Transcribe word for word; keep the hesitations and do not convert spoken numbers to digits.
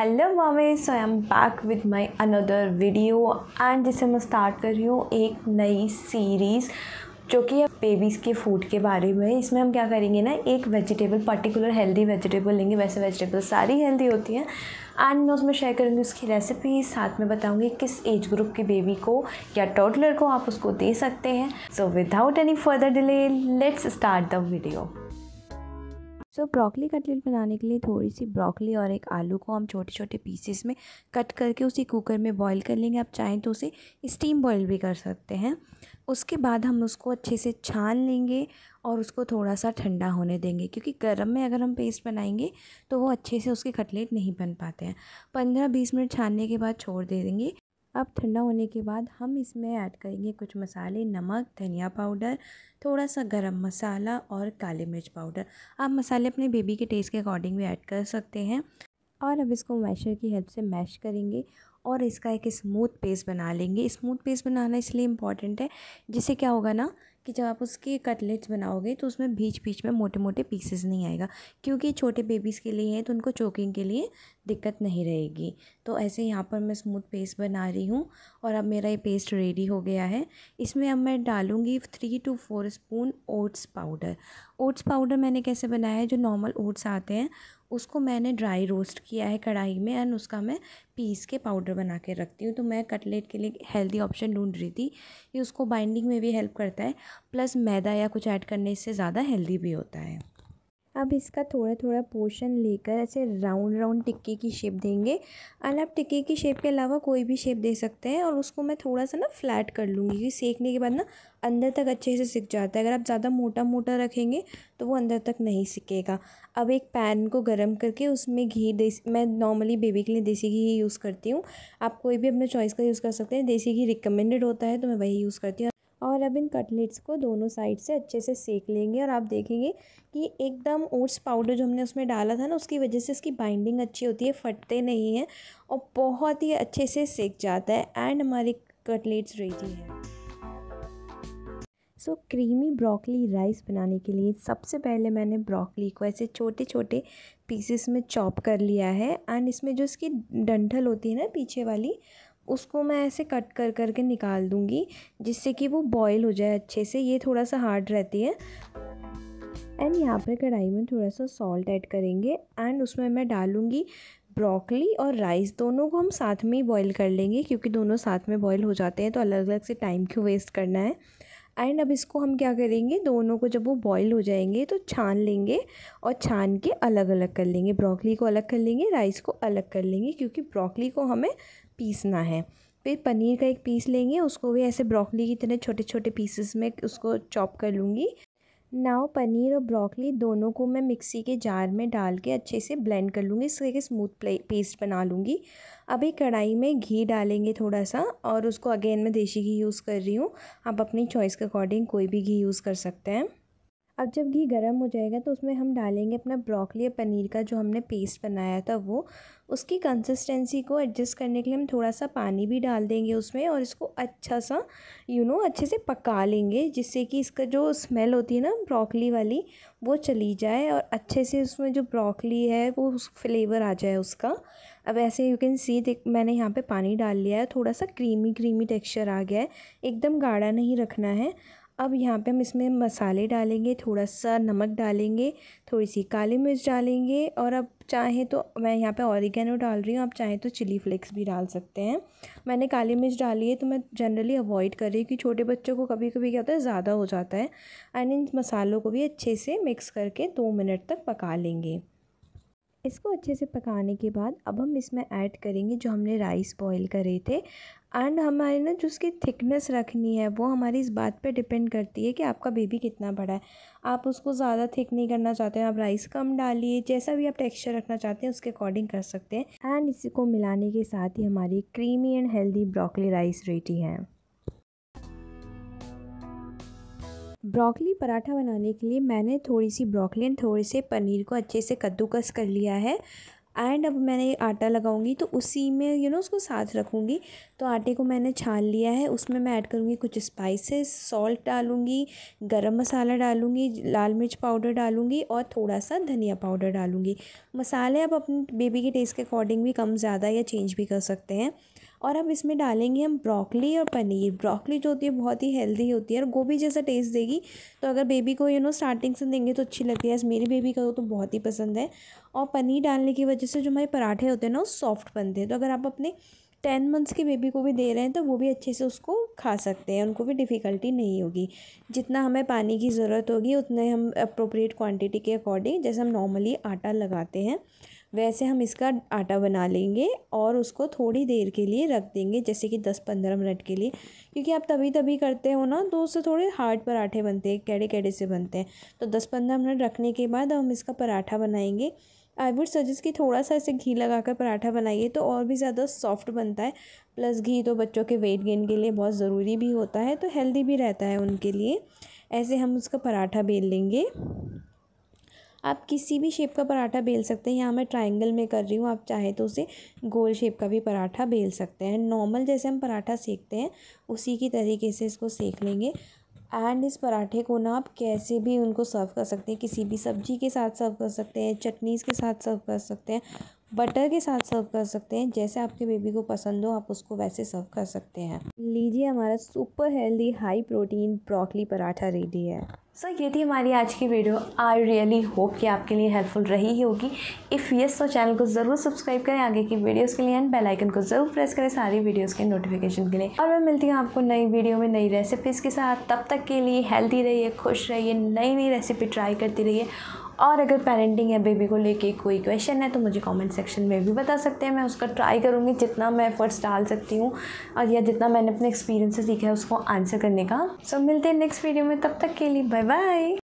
Hello mummy, so I am back with my another video and जिसे मैं start कर रही हूँ एक नई सीरीज़ जो कि बेबीज़ के फूड के बारे में। इसमें हम क्या करेंगे ना, एक वेजिटेबल पर्टिकुलर हेल्दी वेजिटेबल लेंगे। वैसे वेजिटेबल सारी हेल्दी होती हैं एंड मैं उसमें शेयर करूँगी उसकी रेसिपी, साथ में बताऊँगी किस एज ग्रुप के बेबी को या टोडलर को आप उसको दे सकते हैं। So without any further delay let's start the video. So broccoli cutlet बनाने के लिए थोड़ी सी ब्रोकली और एक आलू को हम छोटे छोटे पीसेस में कट करके उसी कुकर में बॉईल कर लेंगे। आप चाहें तो उसे स्टीम बॉईल भी कर सकते हैं। उसके बाद हम उसको अच्छे से छान लेंगे और उसको थोड़ा सा ठंडा होने देंगे, क्योंकि गर्म में अगर हम पेस्ट बनाएंगे तो वो अच्छे से उसके कटलेट नहीं बन पाते हैं। पंद्रह बीस मिनट छानने के बाद छोड़ दे देंगे। अब ठंडा होने के बाद हम इसमें ऐड करेंगे कुछ मसाले, नमक, धनिया पाउडर, थोड़ा सा गरम मसाला और काली मिर्च पाउडर। आप मसाले अपने बेबी के टेस्ट के अकॉर्डिंग भी ऐड कर सकते हैं। और अब इसको मैशर की हेल्प से मैश करेंगे और इसका एक स्मूथ पेस्ट बना लेंगे। स्मूथ पेस्ट बनाना इसलिए इम्पॉर्टेंट है, जिससे क्या होगा ना कि जब आप उसके कटलेट्स बनाओगे तो उसमें बीच बीच में मोटे मोटे पीसेस नहीं आएगा, क्योंकि छोटे बेबीज़ के लिए है तो उनको चोकिंग के लिए दिक्कत नहीं रहेगी। तो ऐसे यहाँ पर मैं स्मूथ पेस्ट बना रही हूँ और अब मेरा ये पेस्ट रेडी हो गया है। इसमें अब मैं डालूँगी three two four spoon oats powder. Oats powder मैंने कैसे बनाया है, जो नॉर्मल ओट्स आते हैं उसको मैंने ड्राई रोस्ट किया है कढ़ाई में एंड उसका मैं पीस के पाउडर बना के रखती हूँ। तो मैं कटलेट के लिए हेल्दी ऑप्शन ढूंढ रही थी। ये उसको बाइंडिंग में भी हेल्प करता है, प्लस मैदा या कुछ ऐड करने से ज़्यादा हेल्दी भी होता है। अब इसका थोड़ा थोड़ा पोर्शन लेकर ऐसे राउंड राउंड टिक्की की शेप देंगे। और आप टिक्की की शेप के अलावा कोई भी शेप दे सकते हैं। और उसको मैं थोड़ा सा ना फ्लैट कर लूँगी, क्योंकि सेकने के बाद ना अंदर तक अच्छे से सिक जाता है। अगर आप ज़्यादा मोटा मोटा रखेंगे तो वो अंदर तक नहीं सिकेगा। अब एक पैन को गर्म करके उसमें घी, देसी, मैं नॉर्मली बेबी के लिए देसी घी यूज़ करती हूँ। आप कोई भी अपने चॉइस का यूज़ कर सकते हैं। देसी घी रिकमेंडेड होता है तो मैं वही यूज़ करती हूँ। और अब इन कटलेट्स को दोनों साइड से अच्छे से सेक लेंगे। और आप देखेंगे कि एकदम ओट्स पाउडर जो हमने उसमें डाला था ना, उसकी वजह से इसकी बाइंडिंग अच्छी होती है, फटते नहीं हैं और बहुत ही अच्छे से सेक जाता है एंड हमारी कटलेट्स रेडी है। सो क्रीमी ब्रोकली राइस बनाने के लिए सबसे पहले मैंने ब्रोकली को ऐसे छोटे छोटे पीसेस में चॉप कर लिया है एंड इसमें जो इसकी डंठल होती है ना पीछे वाली, उसको मैं ऐसे कट कर कर के निकाल दूँगी, जिससे कि वो बॉईल हो जाए अच्छे से। ये थोड़ा सा हार्ड रहती है। एंड यहाँ पर कढ़ाई में थोड़ा सा सॉल्ट ऐड करेंगे एंड उसमें मैं डालूँगी ब्रोकली और राइस, दोनों को हम साथ में ही बॉईल कर लेंगे, क्योंकि दोनों साथ में बॉईल हो जाते हैं तो अलग अलग से टाइम क्यों वेस्ट करना है। एंड अब इसको हम क्या करेंगे, दोनों को जब वो बॉईल हो जाएंगे तो छान लेंगे और छान के अलग अलग कर लेंगे। ब्रोकली को अलग कर लेंगे, राइस को अलग कर लेंगे, क्योंकि ब्रोकली को हमें पीसना है। फिर पनीर का एक पीस लेंगे, उसको भी ऐसे ब्रोकली की तरह छोटे छोटे पीसेस में उसको चॉप कर लूँगी। नाउ पनीर और ब्रोकली दोनों को मैं मिक्सी के जार में डाल के अच्छे से ब्लेंड कर लूँगी, इससे एक स्मूथ पेस्ट बना लूँगी। अभी कढ़ाई में घी डालेंगे थोड़ा सा, और उसको अगेन मैं देसी घी यूज़ कर रही हूँ। आप अपनी चॉइस के अकॉर्डिंग कोई भी घी यूज़ कर सकते हैं। अब जब घी गर्म हो जाएगा तो उसमें हम डालेंगे अपना ब्रोकली और पनीर का जो हमने पेस्ट बनाया था वो। उसकी कंसिस्टेंसी को एडजस्ट करने के लिए हम थोड़ा सा पानी भी डाल देंगे उसमें, और इसको अच्छा सा यू नो अच्छे से पका लेंगे, जिससे कि इसका जो स्मेल होती है ना ब्रोकली वाली वो चली जाए और अच्छे से उसमें जो ब्रोकली है वो फ्लेवर आ जाए उसका। अब ऐसे यू कैन सी देख, मैंने यहाँ पे पानी डाल लिया है, थोड़ा सा क्रीमी क्रीमी टेक्स्चर आ गया है, एकदम गाढ़ा नहीं रखना है। अब यहाँ पे हम इसमें मसाले डालेंगे, थोड़ा सा नमक डालेंगे, थोड़ी सी काली मिर्च डालेंगे, और अब चाहे तो मैं यहाँ पे ऑरिगेनो डाल रही हूँ, आप चाहे तो चिली फ्लेक्स भी डाल सकते हैं। मैंने काली मिर्च डाली है तो मैं जनरली अवॉइड कर रही हूँ, कि छोटे बच्चों को कभी कभी क्या होता है ज़्यादा हो जाता है। एंड इन मसालों को भी अच्छे से मिक्स करके दो मिनट तक पका लेंगे। इसको अच्छे से पकाने के बाद अब हम इसमें ऐड करेंगे जो हमने राइस बॉईल करे थे। एंड हमारे ना जो उसकी थिकनेस रखनी है वो हमारी इस बात पे डिपेंड करती है कि आपका बेबी कितना बड़ा है। आप उसको ज़्यादा थिक नहीं करना चाहते हैं, आप राइस कम डालिए, जैसा भी आप टेक्सचर रखना चाहते हैं उसके अकॉर्डिंग कर सकते हैं। एंड इसी को मिलाने के साथ ही हमारी creamy and healthy broccoli rice ready है। ब्रोकली पराठा बनाने के लिए मैंने थोड़ी सी ब्रोकली एंड थोड़े से पनीर को अच्छे से कद्दूकस कर लिया है एंड अब मैंने आटा लगाऊंगी तो उसी में यू नो उसको साथ रखूंगी। तो आटे को मैंने छान लिया है, उसमें मैं ऐड करूंगी कुछ स्पाइसेस, सॉल्ट डालूंगी, गरम मसाला डालूंगी, लाल मिर्च पाउडर डालूंगी और थोड़ा सा धनिया पाउडर डालूंगी। मसाले आप अपने बेबी के टेस्ट के अकॉर्डिंग भी कम ज़्यादा या चेंज भी कर सकते हैं। और अब इसमें डालेंगे हम ब्रोकली और पनीर। ब्रोकली जो होती है बहुत ही हेल्दी होती है और गोभी जैसा टेस्ट देगी, तो अगर बेबी को यू नो स्टार्टिंग से देंगे तो अच्छी लगती है। मेरी बेबी को तो बहुत ही पसंद है। और पनीर डालने की वजह से जो हमारे पराठे होते हैं ना वो सॉफ्ट बनते हैं, तो अगर आप अपने टेन मंथ्स की बेबी को भी दे रहे हैं तो वो भी अच्छे से उसको खा सकते हैं, उनको भी डिफ़िकल्टी नहीं होगी। जितना हमें पानी की ज़रूरत होगी उतने हम अप्रोप्रिएट क्वांटिटी के अकॉर्डिंग, जैसे हम नॉर्मली आटा लगाते हैं वैसे हम इसका आटा बना लेंगे और उसको थोड़ी देर के लिए रख देंगे, जैसे कि दस पंद्रह मिनट के लिए, क्योंकि आप तभी तभी करते हो ना तो उससे थोड़े हार्ड पराठे बनते हैं, केड़े केड़े से बनते हैं। तो दस पंद्रह मिनट रखने के बाद हम इसका पराठा बनाएंगे। आई वुड सजेस्ट कि थोड़ा सा इसे घी लगाकर पराठा बनाइए तो और भी ज़्यादा सॉफ्ट बनता है। प्लस घी तो बच्चों के वेट गेन के लिए बहुत ज़रूरी भी होता है, तो हेल्दी भी रहता है उनके लिए। ऐसे हम उसका पराठा बेल लेंगे। आप किसी भी शेप का पराठा बेल सकते हैं, यहाँ मैं ट्रायंगल में कर रही हूँ, आप चाहे तो उसे गोल शेप का भी पराठा बेल सकते हैं। नॉर्मल जैसे हम पराठा सेकते हैं उसी की तरीके से इसको सेक लेंगे। एंड इस पराठे को ना आप कैसे भी उनको सर्व कर सकते हैं, किसी भी सब्जी के साथ सर्व कर सकते हैं, चटनीज़ के साथ सर्व कर सकते हैं, बटर के साथ सर्व कर सकते हैं, जैसे आपके बेबी को पसंद हो आप उसको वैसे सर्व कर सकते हैं। लीजिए हमारा super healthy high protein broccoli paratha ready है। सो so, ये थी हमारी आज की वीडियो। आई रियली होप कि आपके लिए हेल्पफुल रही ही होगी। इफ़ येस तो चैनल को ज़रूर सब्सक्राइब करें आगे की वीडियोस के लिए एंड बेल आइकन को ज़रूर प्रेस करें सारी वीडियोस के नोटिफिकेशन के लिए। और मैं मिलती हूँ आपको नई वीडियो में नई रेसिपीज़ के साथ। तब तक के लिए हेल्दी रहिए, खुश रहिए, नई नई रेसिपी ट्राई करती रहिए। और अगर पेरेंटिंग या बेबी को लेके कोई क्वेश्चन है तो मुझे कमेंट सेक्शन में भी बता सकते हैं, मैं उसका ट्राई करूँगी जितना मैं एफर्ट्स डाल सकती हूँ और या जितना मैंने अपने एक्सपीरियंस से सीखा है उसको आंसर करने का। सो so, मिलते हैं नेक्स्ट वीडियो में, तब तक के लिए बाय बाय।